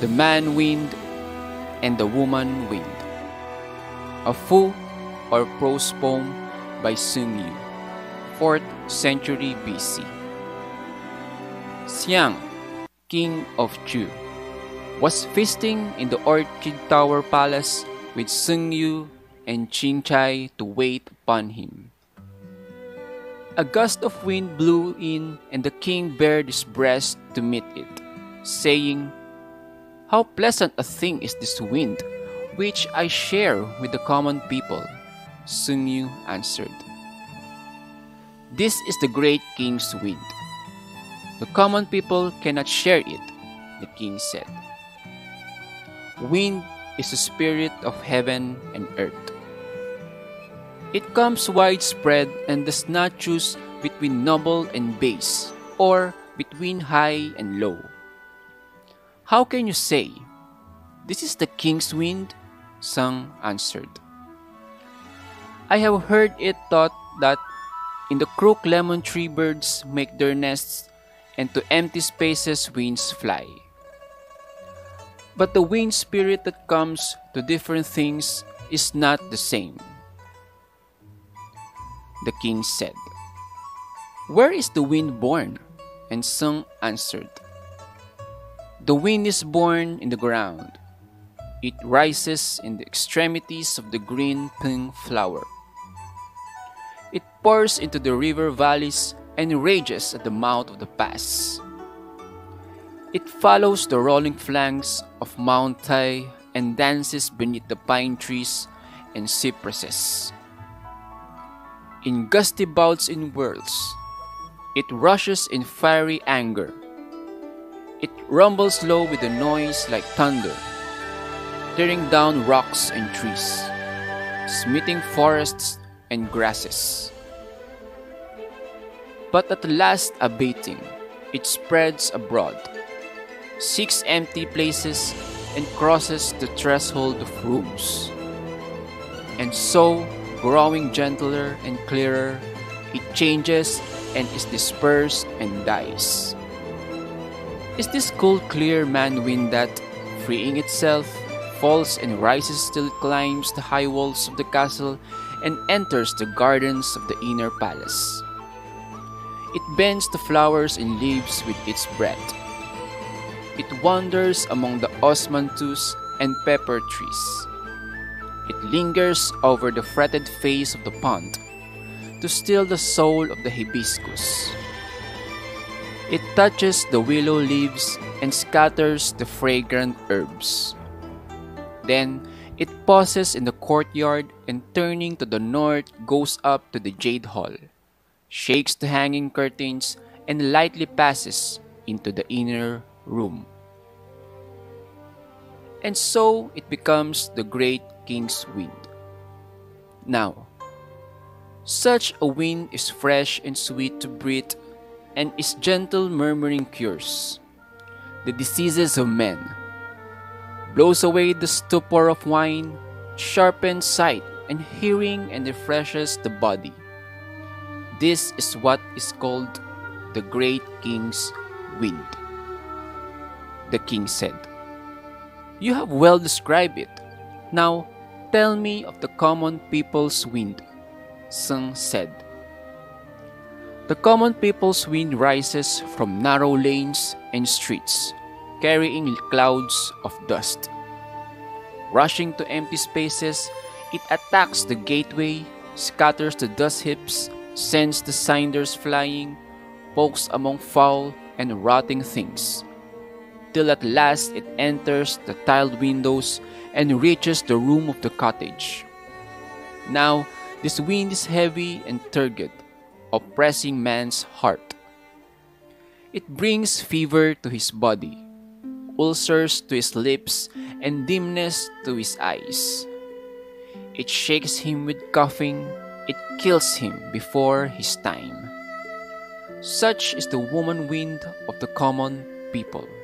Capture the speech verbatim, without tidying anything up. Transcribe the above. the man wind and the woman wind. A Fu or prose poem by Sung Yu, fourth century B C. Xiang, king of Chu, was feasting in the Orchid Tower Palace with Sung Yu and Qing Chai to wait upon him. A gust of wind blew in, and the king bared his breast to meet it, saying, "How pleasant a thing is this wind, which I share with the common people!" Sung Yu answered, "This is the great king's wind. The common people cannot share it," the king said. "Wind is the spirit of heaven and earth. It comes widespread and does not choose between noble and base, or between high and low. How can you say, 'This is the king's wind'?" Sung answered, "I have heard it taught that in the crook lemon tree birds make their nests, and to empty spaces winds fly. But the wind spirit that comes to different things is not the same." The king said, "Where is the wind born?" And Sung answered, "The wind is born in the ground. It rises in the extremities of the green pink flower. It pours into the river valleys and rages at the mouth of the pass. It follows the rolling flanks of Mount Tai and dances beneath the pine trees and cypresses. In gusty bouts and whirls, it rushes in fiery anger. It rumbles low with a noise like thunder, tearing down rocks and trees, smiting forests and grasses. But at last abating, it spreads abroad, seeks empty places, and crosses the threshold of rooms. And so, growing gentler and clearer, it changes and is dispersed and dies. Is this cool, clear man-wind that, freeing itself, falls and rises till it climbs the high walls of the castle and enters the gardens of the inner palace? It bends the flowers and leaves with its breath. It wanders among the osmanthus and pepper trees. It lingers over the fretted face of the pond to still the soul of the hibiscus. It touches the willow leaves and scatters the fragrant herbs. Then it pauses in the courtyard and, turning to the north, goes up to the jade hall, shakes the hanging curtains, and lightly passes into the inner room. And so it becomes the great king's wind. Now, such a wind is fresh and sweet to breathe, and its gentle murmuring cures the diseases of men, blows away the stupor of wine, sharpens sight and hearing, and refreshes the body. This is what is called the great king's wind." The king said, "You have well described it. Now, tell me of the common people's wind." Sung said, "The common people's wind rises from narrow lanes and streets, carrying clouds of dust. Rushing to empty spaces, it attacks the gateway, scatters the dust heaps, sends the cinders flying, pokes among foul and rotting things, till at last it enters the tiled windows and reaches the room of the cottage. Now, this wind is heavy and turgid, oppressing man's heart. It brings fever to his body, ulcers to his lips, and dimness to his eyes. It shakes him with coughing, it kills him before his time. Such is the woman wind of the common people."